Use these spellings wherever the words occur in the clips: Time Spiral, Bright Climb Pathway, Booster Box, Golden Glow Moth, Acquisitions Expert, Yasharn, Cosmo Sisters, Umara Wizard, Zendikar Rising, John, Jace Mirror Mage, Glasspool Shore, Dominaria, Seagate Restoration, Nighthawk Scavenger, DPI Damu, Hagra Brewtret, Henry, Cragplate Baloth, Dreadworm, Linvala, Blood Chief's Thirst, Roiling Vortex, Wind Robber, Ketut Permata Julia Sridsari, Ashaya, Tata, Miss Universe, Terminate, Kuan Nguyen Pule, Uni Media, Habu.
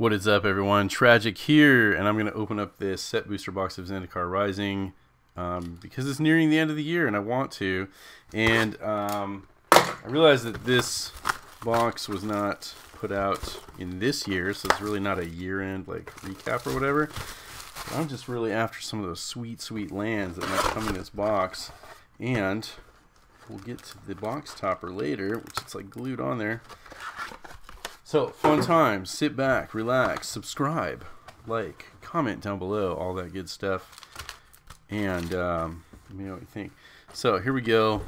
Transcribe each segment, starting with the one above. What is up, everyone? Tragic here, and I'm going to open up this set booster box of Zendikar Rising because it's nearing the end of the year and I want to. And I realized that this box was not put out in this year, so it's really not a year-end like recap or whatever. But I'm just really after some of those sweet, sweet lands that might come in this box. And we'll get to the box topper later, which it's like glued on there. So, fun time, sit back, relax, subscribe, like, comment down below, all that good stuff, and let me know what you think. So, here we go,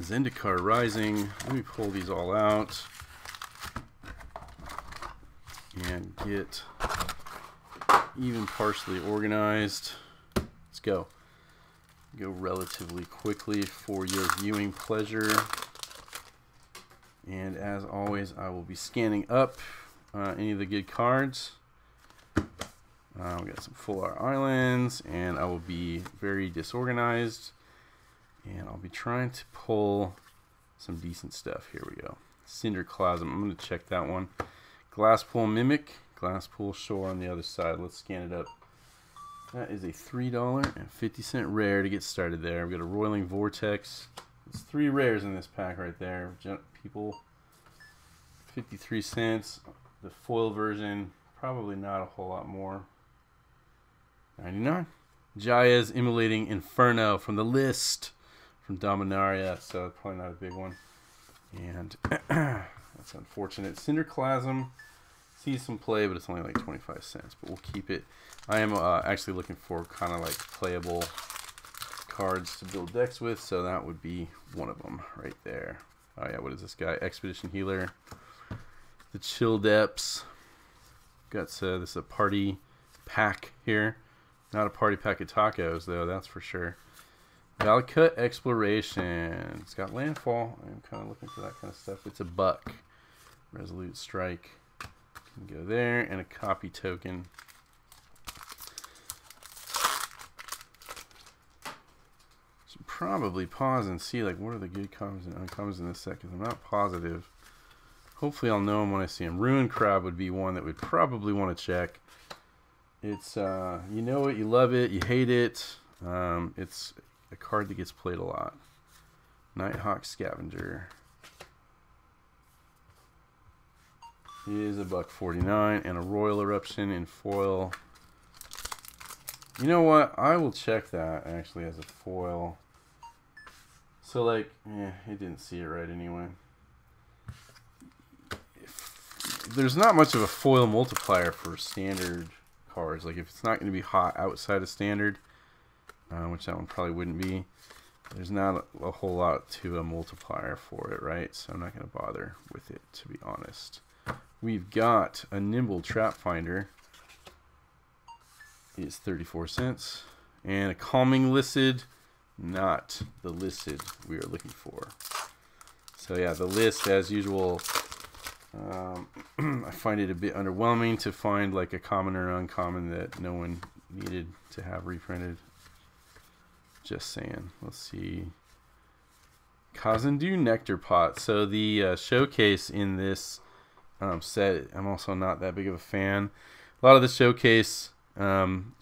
Zendikar Rising. Let me pull these all out and get even partially organized. Let's go. Go relatively quickly for your viewing pleasure. And as always, I will be scanning up any of the good cards. We got some full art islands, and I will be very disorganized. And I'll be trying to pull some decent stuff. Here we go. Cinderclasm. I'm going to check that one. Glasspool Mimic. Glasspool Shore on the other side. Let's scan it up. That is a $3.50 rare to get started there. We got a Roiling Vortex. It's three rares in this pack right there, people. 53 cents. The foil version, probably not a whole lot more. 99. Jaya's Immolating Inferno from the list from Dominaria, so probably not a big one. And that's unfortunate. Cinderclasm sees some play, but it's only like 25 cents. But we'll keep it. I am actually looking for kind of like playable cards to build decks with, so that would be one of them right there. Oh yeah, what is this guy? Expedition Healer, the Chill Depths. Got this is a party pack here, not a party pack of tacos though, that's for sure. Valakut Exploration. It's got landfall. I'm kind of looking for that kind of stuff. It's a buck. Resolute Strike can go there, and a copy token. Probably pause and see like what are the good commons and uncommons in this set, because I'm not positive. Hopefully I'll know them when I see them. Ruined Crab would be one that we'd probably want to check. It's you know it, you love it, you hate it. It's a card that gets played a lot. Nighthawk Scavenger is a $1.49 and a Royal Eruption in foil. You know what? I will check that actually as a foil. So, like, yeah, he didn't see it right anyway. There's not much of a foil multiplier for standard cards. Like, if it's not going to be hot outside of standard, which that one probably wouldn't be, there's not a whole lot to a multiplier for it, right? So I'm not going to bother with it, to be honest. We've got a Nimble Trapfinder. It's 34 cents. And a Calming Licid. Not the listed we are looking for. So yeah, the list as usual, I find it a bit underwhelming to find like a common or uncommon that no one needed to have reprinted. Just saying. Let's see. Kazandu Nectar Pot. So the showcase in this set, I'm also not that big of a fan. A lot of the showcase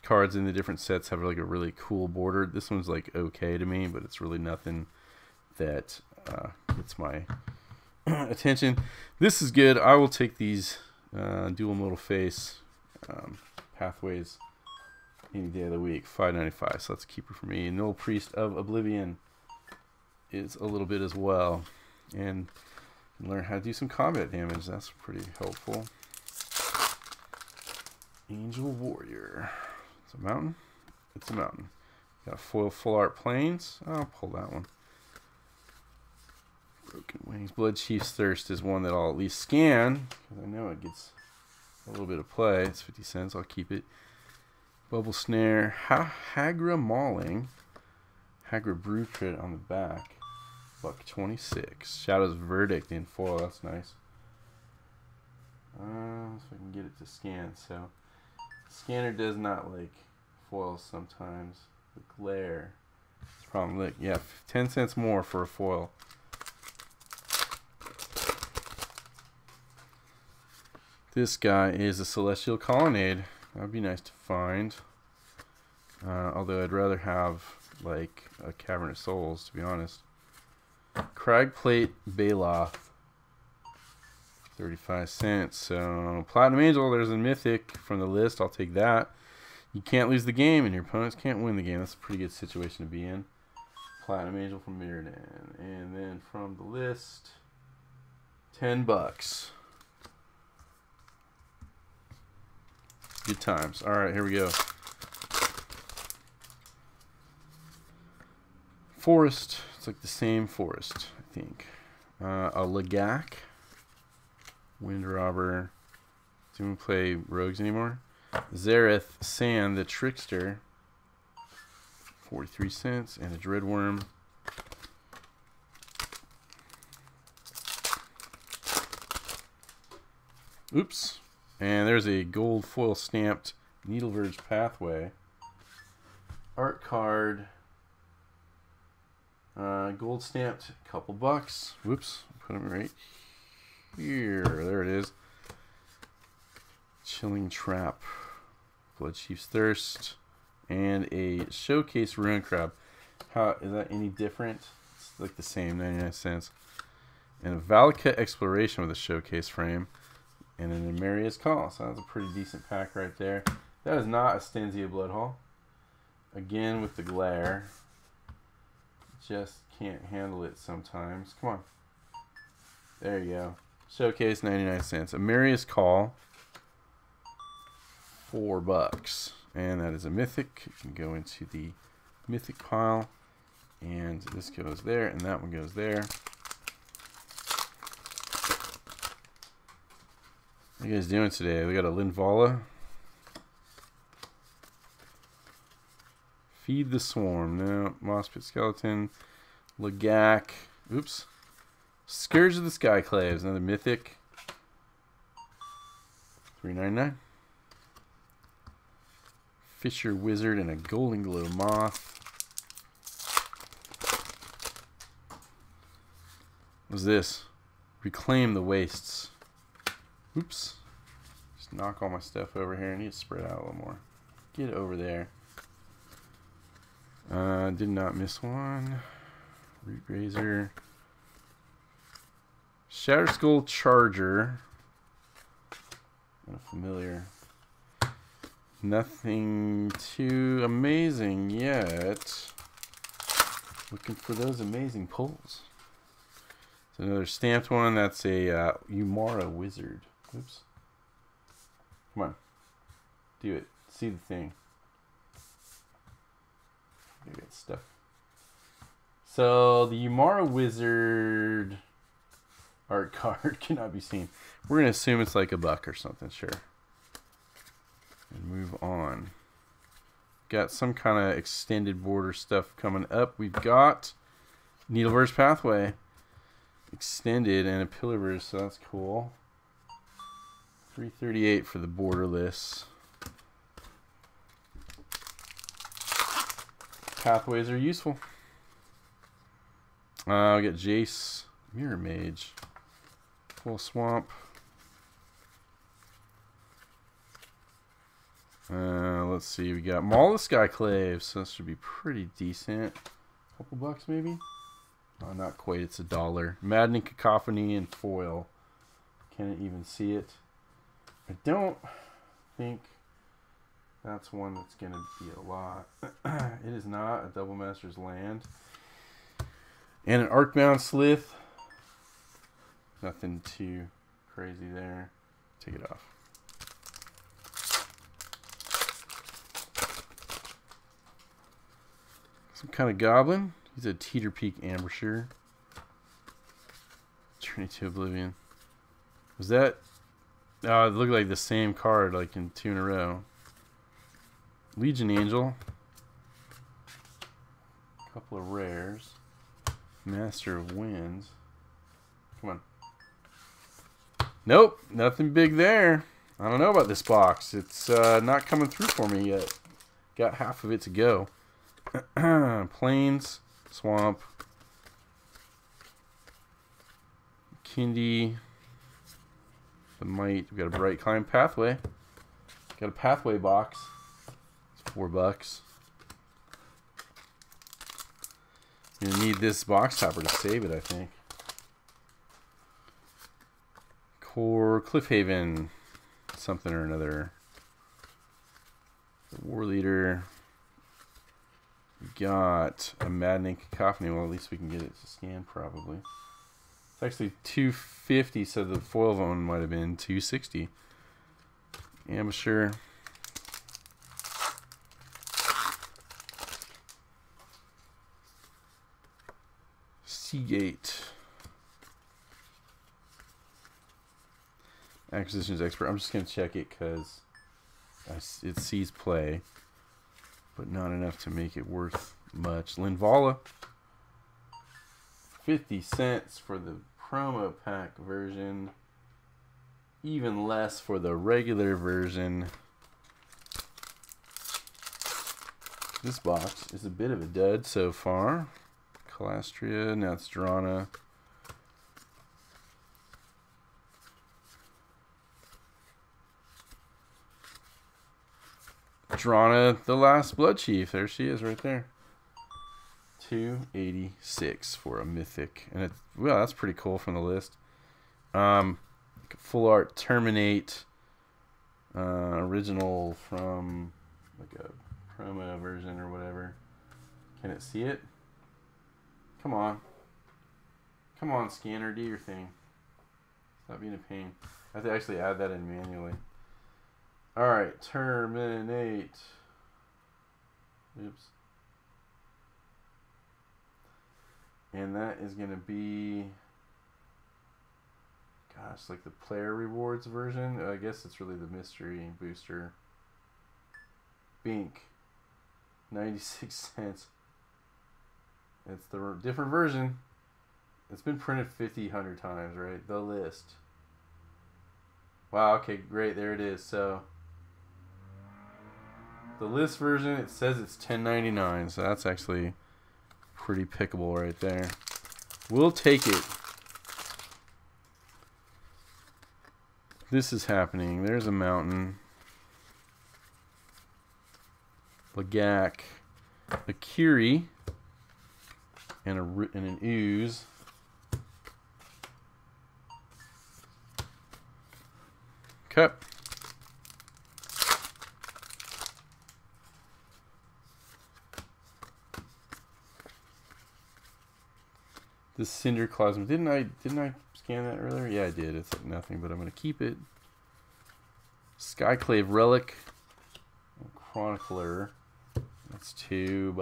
cards in the different sets have like a really cool border. This one's like okay to me, but it's really nothing that gets my attention. This is good. I will take these dual modal face pathways any day of the week. $5.95, so that's a keeper for me. No Priest of Oblivion is a little bit as well, and you can learn how to do some combat damage. That's pretty helpful. Angel Warrior. It's a mountain. It's a mountain. Got a foil full art planes. I'll pull that one. Broken Wings. Blood Chief's Thirst is one that I'll at least scan, because I know it gets a little bit of play. It's 50 cents. I'll keep it. Bubble Snare. Hagra Mauling. Hagra Brewtret on the back. $1.26. Shadow's Verdict in foil. That's nice. So I can get it to scan. So scanner does not like foils sometimes. The glare. It's probably like, yeah, 10 cents more for a foil. This guy is a Celestial Colonnade. That would be nice to find. Although I'd rather have, like, a Cavern of Souls, to be honest. Cragplate Baloth. 35¢. So, Platinum Angel, there's a Mythic from the list. I'll take that. You can't lose the game, and your opponents can't win the game. That's a pretty good situation to be in. Platinum Angel from Mirrodin. And then from the list, $10. Good times. Alright, here we go. Forest. It's like the same forest, I think. A Lagak. Wind Robber. Do we play rogues anymore? Xerath Sand, the Trickster. 43¢. And a Dreadworm. Oops. And there's a gold foil stamped Needleverge Pathway. Art card. Gold stamped, couple bucks. Whoops. Put them right here. There it is. Chilling Trap. Blood Chief's Thirst. And a Showcase Ruined Crab. How is that any different? It's like the same, 99¢. And a Valakut Exploration with a Showcase Frame. And then a Merrius Call. So that's a pretty decent pack right there. That is not a Stenzia Blood Haul. Again with the glare. Just can't handle it sometimes. Come on. There you go. Showcase, 99¢. A Merrius Call. $4. And that is a Mythic. You can go into the Mythic pile. And this goes there. And that one goes there. What are you guys doing today? We got a Linvala. Feed the Swarm. No. Moss Pit Skeleton. Lagak. Oops. Scourge of the Skyclaves. Another Mythic. $3.99. Fisher Wizard and a Golden Glow Moth. What's this? Reclaim the Wastes. Oops. Just knock all my stuff over here. I need to spread out a little more. Get over there. Did not miss one. Root Razor. Shatter Skull Charger. Not familiar. Nothing too amazing yet. Looking for those amazing pulls. So another stamped one. That's a Umara Wizard. Oops. Come on. Do it. See the thing. Maybe it's stuff. So the Umara Wizard art card cannot be seen. We're going to assume it's like a buck or something, sure. And move on. Got some kind of extended border stuff coming up. We've got Needleverse Pathway. Extended and a Pillowverse, so that's cool. $3.38 for the borderless. Pathways are useful. We got Jace, Mirror Mage, Full Swamp. Let's see, we got Maul the Skyclave, so this should be pretty decent. Couple bucks maybe? Oh, not quite, it's $1. Maddening Cacophony and foil. Can't even see it. I don't think that's one that's going to be a lot. It is not a Double Master's Land. And an Arcbound Slith. Nothing too crazy there. Take it off. Some kind of goblin. He's a Teeter Peak Ambusher. Journey to Oblivion. Was that... Oh, it looked like the same card, like in two in a row. Legion Angel. Couple of rares. Master of Winds. Come on. Nope, nothing big there. I don't know about this box. It's not coming through for me yet. Got half of it to go. Plains, Swamp, Kindi, the might. We've got a Bright Climb Pathway. Got a Pathway box. It's $4. You're gonna need this box topper to save it, I think. Core Cliffhaven, something or another. The War Leader. We got a Maddening Cacophony. Well, at least we can get it to scan, probably. It's actually 250, so the foil one might have been 260. Amateur. Seagate. Acquisitions Expert. I'm just going to check it because it sees play, but not enough to make it worth much. Linvala. 50 cents for the promo pack version. Even less for the regular version. This box is a bit of a dud so far. Calastria, Nazdrana. Drana, the last Blood Chief. There she is right there. 286 for a mythic. And it's, well, that's pretty cool from the list. Full art Terminate. Original from like a promo version or whatever. Can it see it? Come on. Come on, scanner. Do your thing. Stop being a pain. I have to actually add that in manually. Alright, Terminate. Oops. And that is going to be, gosh, like the player rewards version. I guess it's really the mystery booster. Bink. 96 cents. It's the different version. It's been printed 100 times, right? The list. Wow, okay, great. There it is. So the list version, it says it's $10.99, so that's actually pretty pickable right there. We'll take it. This is happening. There's a mountain. Lagak. A Kiri. And an Ooze. Cup. The Cinderclasm. Didn't I scan that earlier? Yeah, I did. It's nothing, but I'm gonna keep it. Skyclave Relic. Chronicler. That's $2.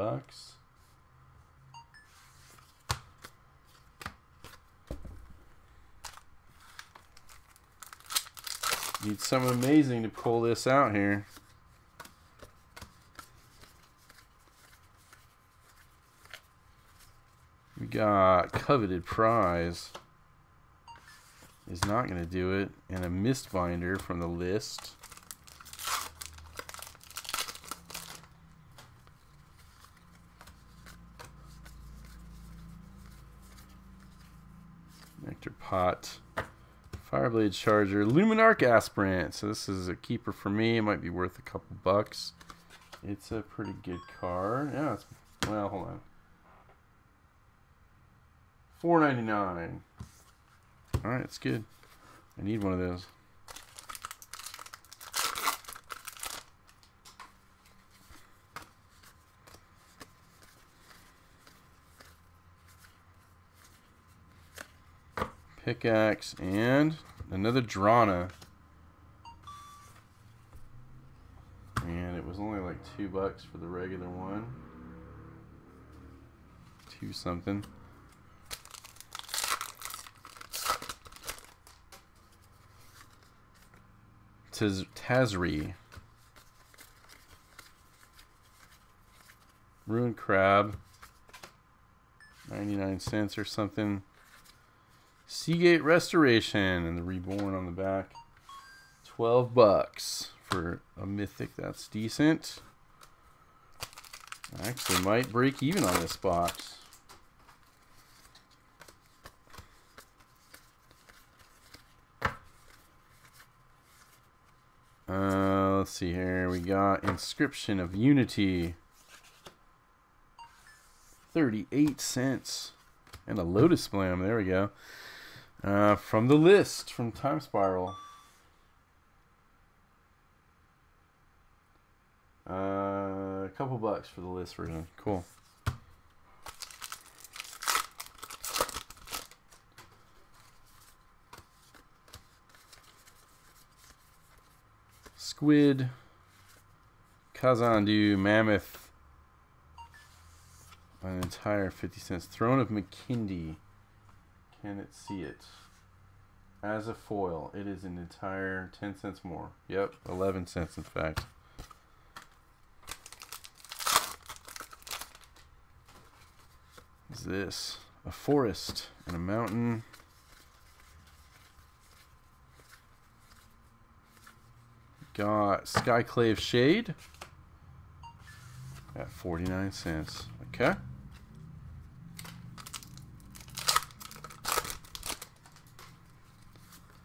Need something amazing to pull this out here. We got Coveted Prize. Is not going to do it. And a Mistbinder from the list. Nectar Pot. Fireblade Charger. Luminarch Aspirant. So this is a keeper for me. It might be worth a couple bucks. It's a pretty good card. Yeah, it's, well, hold on. $4.99. All right, it's good. I need one of those. Pickaxe and another Drana. And it was only like $2 for the regular one. Two something. Tazri. Ruined Crab. 99 cents or something. Seagate Restoration and the Reborn on the back. $12 for a mythic. That's decent. I actually might break even on this box. let's see here. We got Inscription of Unity. 38 cents. And a Lotus Blam. There we go. From the list. From Time Spiral. A couple bucks for the list version. Cool. Squid, Kazandu, Mammoth, an entire 50 cents. Throne of McKindy. Can it see it? As a foil, it is an entire 10 cents more. Yep, 11 cents in fact. What is this? A forest and a mountain. Got Skyclave Shade at 49 cents. Okay.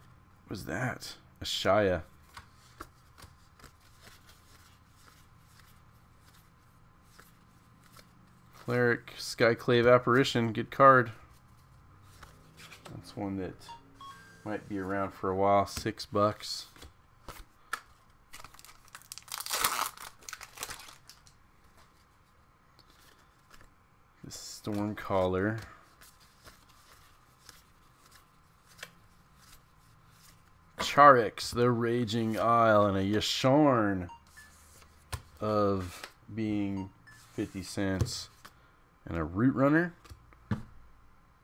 What was that? Ashaya. Cleric Skyclave Apparition. Good card. That's one that might be around for a while. $6. Stormcaller. Charix, the Raging Isle, and a Yasharn of being 50 cents. And a Root Runner.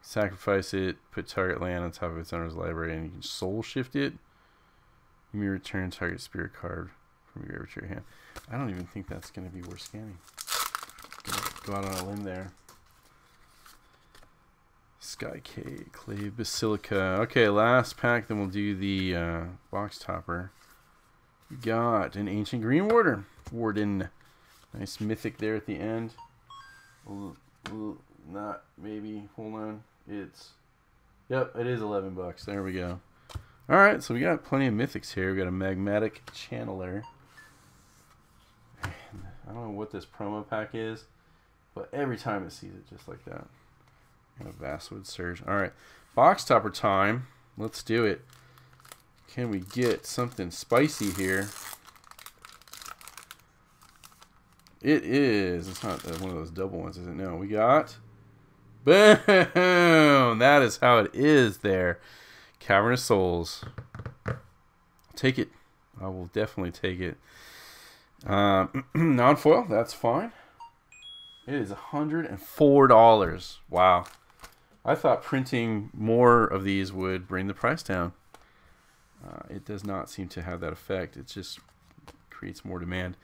Sacrifice it, put target land on top of its owner's library, and you can soul shift it. You may return target spirit card from your graveyard to your hand. I don't even think that's going to be worth scanning. Go out on a limb there. Skyclave Basilica. Okay, last pack, then we'll do the box topper. We got an Ancient Green Warden. Nice mythic there at the end. Not maybe. Hold on. It's. Yep, it is $11. There we go. All right, so we got plenty of mythics here. We got a Magmatic Channeler. And I don't know what this promo pack is, but every time it sees it just like that. A Vastwood Surge. Alright. Box topper time. Let's do it. Can we get something spicy here? It is. It's not one of those double ones, is it? No. We got... Boom! That is how it is there. Cavern of Souls. I'll take it. I will definitely take it. Non-foil. That's fine. It is $104. Wow. I thought printing more of these would bring the price down. It does not seem to have that effect. It just creates more demand.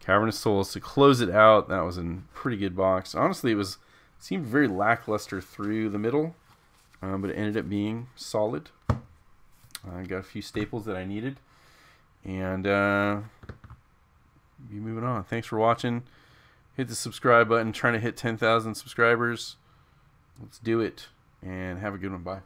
Cavern of Souls to close it out. That was a pretty good box. Honestly, it seemed very lackluster through the middle, but it ended up being solid. I got a few staples that I needed, and be moving on. Thanks for watching. Hit the subscribe button. Trying to hit 10,000 subscribers. Let's do it, and have a good one. Bye.